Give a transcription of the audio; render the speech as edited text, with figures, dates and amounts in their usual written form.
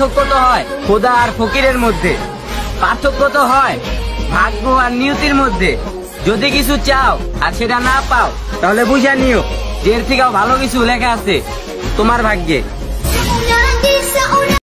পার্থক্য তো হয় খোদা আর ফকিরের মধ্যে, পার্থক্য তো হয় ভাগ্য আর নিয়তির মধ্যে। যদি কিছু চাও আর সেটা না পাও, তাহলে বুঝা নিও যে এর থেকেও ভালো কিছু লেখা আছে তোমার ভাগ্যে।